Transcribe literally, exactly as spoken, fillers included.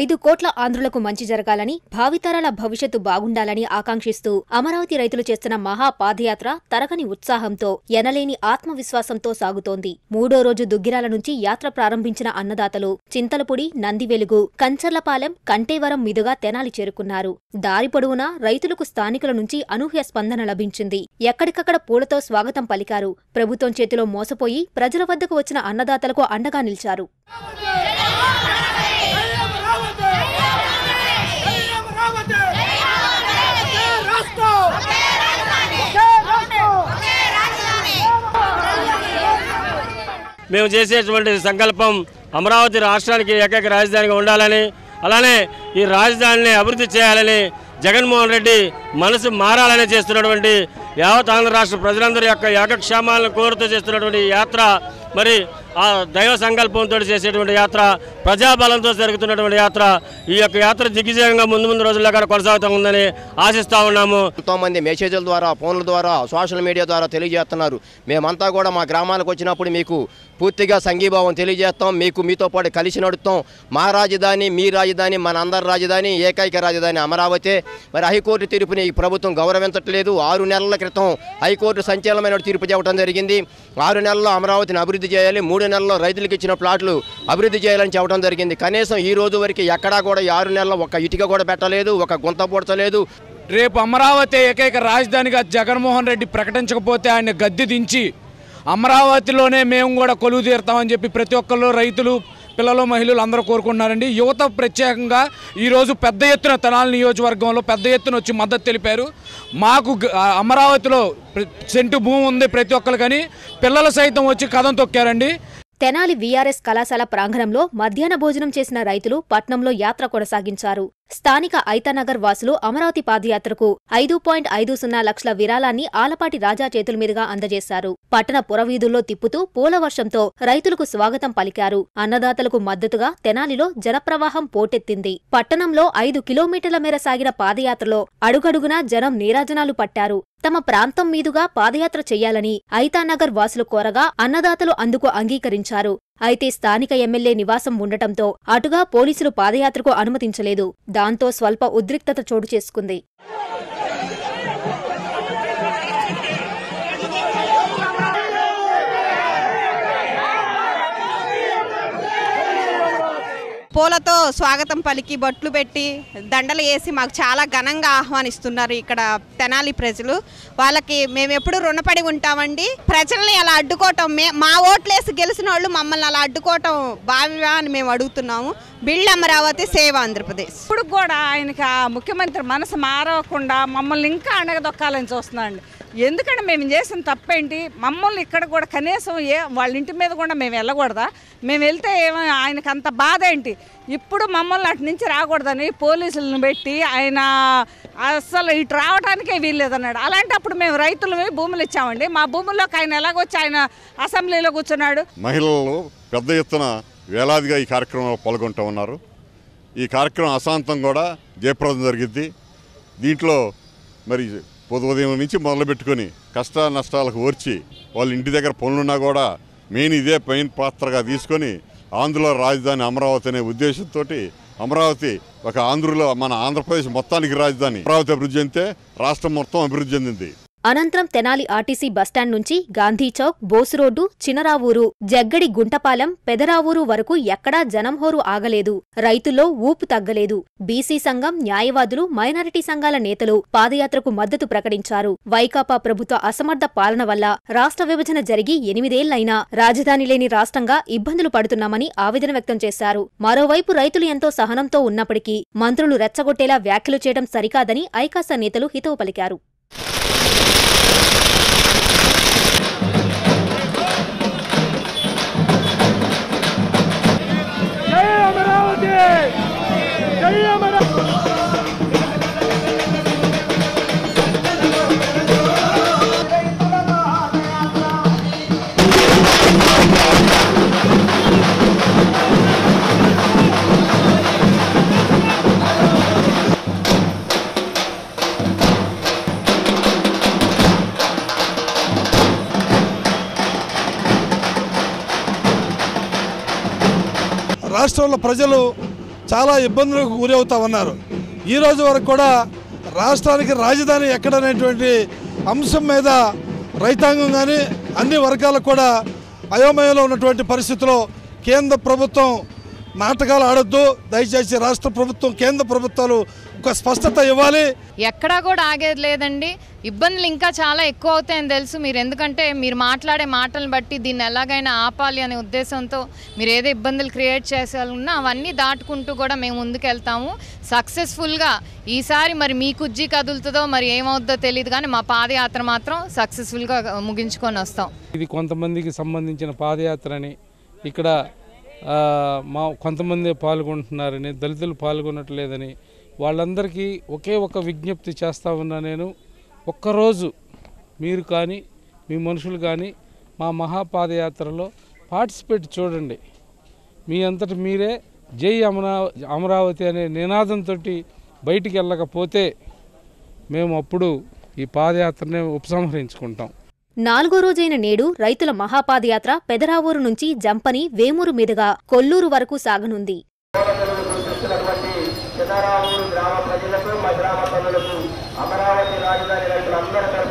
ఐదు కోట్ల ఆంధ్రులకు మంచి జరగాలని భావితరాల భవిష్యత్తు బాగుండాలని ఆకాంక్షిస్తూ అమరావతి రైతులు చేస్తున్న మహా పాదయాత్ర తరగని ఉత్సాహంతో ఎనలేని ఆత్మవిశ్వాసంతో సాగుతోంది. మూడో రోజు దుగ్గిరాల నుంచి యాత్ర ప్రారంభించిన అన్నదాతలు చింతలపూడి, నందివెలుగు, కంచర్లపాలెం, కంటేవరం మీదుగా తెనాలి చేరుకున్నారు. దారి పొడవునా రైతులకు స్థానికుల నుంచి అనూహ్య స్పందన లభించింది. ఎక్కడికక్కడ పూలతో స్వాగతం పలికారు. ప్రభుత్వం చేతిలో మోసపోయి ప్రజల వద్దకు వచ్చిన అన్నదాతలకు అండగా నిలిచారు. మేము చేసేటువంటి సంకల్పం అమరావతి రాష్ట్రానికి ఏకైక రాజధానిగా ఉండాలని, అలానే ఈ రాజధానిని అభివృద్ధి చేయాలని జగన్మోహన్ రెడ్డి మనసు మారాలని చేస్తున్నటువంటి యావత్ ఆంధ్ర రాష్ట్ర ప్రజలందరి యొక్క ఏకక్షేమాలను కోరుతూ చేస్తున్నటువంటి యాత్ర. మరి ఆ దైవ సంకల్పంతో చేసేటువంటి యాత్ర, ప్రజాబలంతో జరుగుతున్నటువంటి యాత్ర. ఈ యొక్క యాత్ర దిగ్విజయంగా ముందు ముందు రోజుల్లో కూడా కొనసాగుతూ ఉందని ఆశిస్తూ ఉన్నాము. ఎంతోమంది మెసేజ్ల ద్వారా, ఫోన్ల ద్వారా, సోషల్ మీడియా ద్వారా తెలియజేస్తున్నారు. మేమంతా కూడా మా గ్రామాలకు వచ్చినప్పుడు మీకు పూర్తిగా సంఘీభావం తెలియజేస్తాం, మీకు మీతో పాటు కలిసి నడుస్తాం. మా రాజధాని, మీ రాజధాని, మన అందరి రాజధాని, ఏకైక రాజధాని అమరావతి. మరి హైకోర్టు తీర్పుని ఈ ప్రభుత్వం గౌరవించట్లేదు. ఆరు నెలల క్రితం హైకోర్టు సంచలనమైన తీర్పు చెప్పడం జరిగింది. ఆరు నెలల్లో అమరావతిని అభివృద్ధి చేయాలి, మూడు నెలల్లో రైతులకు ఇచ్చిన ప్లాట్లు అభివృద్ధి చేయాలని చెప్పడం జరిగింది. కనీసం ఈ రోజు వరకు ఎక్కడా కూడా ఆరు నెలల్లో ఒక ఇటుక కూడా పెట్టలేదు, ఒక గుంత పూడ్చలేదు. రేపు అమరావతి ఏకైక రాజధానిగా జగన్మోహన్ రెడ్డి ప్రకటించకపోతే ఆయన గద్దె దించి అమరావతిలోనే మేము కూడా కొలువు తీరుతామని చెప్పి ప్రతి ఒక్కరు, రైతులు, పిల్లలు, మహిళలు అందరూ కోరుకుంటున్నారండి. యువత ప్రత్యేకంగా ఈరోజు పెద్ద ఎత్తున తెనాలి నియోజకవర్గంలో పెద్ద ఎత్తున వచ్చి మద్దతు తెలిపారు. మాకు అమరావతిలో సెంటు భూమి ఉంది ప్రతి ఒక్కరు, కానీ పిల్లలు సైతం వచ్చి కథం తొక్కారండి. తెనాలి వీఆర్ఎస్ కళాశాల ప్రాంగణంలో మధ్యాహ్న భోజనం చేసిన రైతులు పట్నంలో యాత్ర కొనసాగించారు. స్థానిక ఐతానగర్ వాసులు అమరావతి పాదయాత్రకు ఐదు పాయింట్ ఐదు సున్నా లక్షల విరాళాన్ని ఆలపాటి రాజా చేతుల మీదుగా అందజేశారు. పట్టణ పురవీధుల్లో తిప్పుతూ పూలవర్షంతో రైతులకు స్వాగతం పలికారు. అన్నదాతలకు మద్దతుగా తెనాలిలో జనప్రవాహం పోటెత్తింది. పట్టణంలో ఐదు కిలోమీటర్ల మేర సాగిన పాదయాత్రలో అడుగడుగునా జనం నీరాజనాలు పట్టారు. తమ ప్రాంతం మీదుగా పాదయాత్ర చెయ్యాలని ఐతానగర్ వాసులు కోరగా అన్నదాతలు అందుకు అంగీకరించారు. అయితే స్థానిక ఎమ్మెల్యే నివాసం ఉండటంతో అటుగా పోలీసులు పాదయాత్రకు అనుమతించలేదు. దాంతో స్వల్ప ఉద్రిక్తత చోటు చేసుకుంది. పూలతో స్వాగతం పలికి, బొట్లు పెట్టి, దండలు వేసి మాకు చాలా ఘనంగా ఆహ్వానిస్తున్నారు ఇక్కడ తెనాలి ప్రజలు. వాళ్ళకి మేము ఎప్పుడు రుణపడి ఉంటామండి. ప్రజల్ని అలా అడ్డుకోవటం, మే మా ఓట్లేసి గెలిచిన వాళ్ళు మమ్మల్ని అలా అడ్డుకోవటం భావ్యా అని మేము అడుగుతున్నాము. Build Amaravati, save Andhra Pradesh. ఇప్పుడు కూడా ఆయనకి ఆ ముఖ్యమంత్రి మనసు మారకుండా మమ్మల్ని ఇంకా అణగదొక్కాలని చూస్తున్నాండి. ఎందుకంటే మేము చేసిన తప్పేంటి? మమ్మల్ని ఇక్కడ కూడా కనీసం ఏ వాళ్ళ ఇంటి మీద కూడా మేము వెళ్ళకూడదా? మేము వెళ్తే ఏమో ఆయనకు అంత బాధ ఏంటి? ఇప్పుడు మమ్మల్ని అటు నుంచి రాకూడదని పోలీసులను పెట్టి ఆయన అసలు ఇటు రావడానికే వీల్లేదన్నాడు. అలాంటప్పుడు మేము రైతులు భూములు ఇచ్చామండి. మా భూముల్లోకి ఆయన ఎలాగొచ్చి ఆయన అసెంబ్లీలో కూర్చున్నాడు. మహిళలు పెద్ద ఎత్తున వేలాదిగా ఈ కార్యక్రమంలో పాల్గొంటూ ఉన్నారు. ఈ కార్యక్రమం అశాంతం కూడా జయప్రదం జరిగింది. దీంట్లో మరి పొద్దు ఉదయం నుంచి మొదలుపెట్టుకొని కష్ట నష్టాలకు ఓర్చి వాళ్ళు ఇంటి దగ్గర పనులున్నా కూడా మెయిన్ ఇదే మెయిన్ పాత్రగా తీసుకొని ఆంధ్రలో రాజధాని అమరావతి అనే ఉద్దేశంతో అమరావతి ఒక ఆంధ్రలో మన ఆంధ్రప్రదేశ్ మొత్తానికి రాజధాని అమరావతి అభివృద్ధి చెందితే రాష్ట్రం మొత్తం అభివృద్ధి చెందింది. అనంతరం తెనాలి ఆర్టీసీ బస్టాండ్ నుంచి గాంధీచౌక్, బోసురోడ్డు, చినరావూరు, జగ్గడి, గుంటపాలెం, పెదరావూరు వరకు ఎక్కడా జనంహోరు ఆగలేదు. రైతుల్లో ఊపు తగ్గలేదు. బీసీ సంఘం, న్యాయవాదులు, మైనారిటీ సంఘాల నేతలు పాదయాత్రకు మద్దతు ప్రకటించారు. వైకాపా ప్రభుత్వ అసమర్థ పాలన వల్ల రాష్ట్ర విభజన జరిగి ఎనిమిదేళ్లైనా రాజధాని లేని రాష్ట్రంగా ఇబ్బందులు పడుతున్నామని ఆవేదన వ్యక్తం చేశారు. మరోవైపు రైతులు ఎంతో సహనంతో ఉన్నప్పటికీ మంత్రులు రెచ్చగొట్టేలా వ్యాఖ్యలు చేయడం సరికాదని ఐకాస నేతలు హితవు పలికారు. రాష్ట్రంలో ప్రజలు చాలా ఇబ్బందులకు గురి అవుతా ఉన్నారు ఈ రోజు వరకు కూడా రాష్ట్రానికి రాజధాని ఎక్కడనేటువంటి అంశం మీద రైతాంగం గాని అన్ని వర్గాలు కూడా అయోమయంలో ఉన్నటువంటి పరిస్థితిలో కేంద్ర ప్రభుత్వం నాటకాలు ఆడొద్దు దయచేసి రాష్ట్ర ప్రభుత్వం కేంద్ర ప్రభుత్వాలు ఒక స్పష్టత ఇవ్వాలి ఎక్కడా కూడా ఆగేది లేదండి ఇబ్బందులు ఇంకా చాలా ఎక్కువ అవుతాయని తెలుసు మీరు ఎందుకంటే మీరు మాట్లాడే మాటలను బట్టి దీన్ని ఎలాగైనా ఆపాలి అనే ఉద్దేశంతో మీరు ఏదో ఇబ్బందులు క్రియేట్ చేసాలన్నా అవన్నీ దాటుకుంటూ కూడా మేము ముందుకు వెళ్తాము సక్సెస్ఫుల్ గా ఈసారి మరి మీ కుజ్జీ కదులుతుందో మరి ఏమవుద్దో తెలియదు కానీ మా పాదయాత్ర మాత్రం సక్సెస్ఫుల్ గా ముగించుకొని వస్తాం ఇది కొంతమందికి సంబంధించిన పాదయాత్రని ఇక్కడ మా కొంతమంది పాల్గొంటున్నారని దళితులు పాల్గొనట్లేదని వాళ్ళందరికీ ఒకే ఒక విజ్ఞప్తి చేస్తా ఉన్నా నేను ఒక్కరోజు మీరు కానీ మీ మనుషులు కానీ మా మహాపాదయాత్రలో పార్టిసిపేట్ చూడండి మీ అంతటి మీరే జై అమరా అమరావతి అనే నినాదంతో బయటికి వెళ్ళకపోతే మేము అప్పుడు ఈ పాదయాత్రనే ఉపసంహరించుకుంటాం నాలుగో రోజైన నేడు రైతుల మహాపాదయాత్ర పెదరావూరు నుంచి జంపని వేమూరు మీదుగా కొల్లూరు వరకు సాగనుంది అమరావతి రాజధాని రైతులందరూ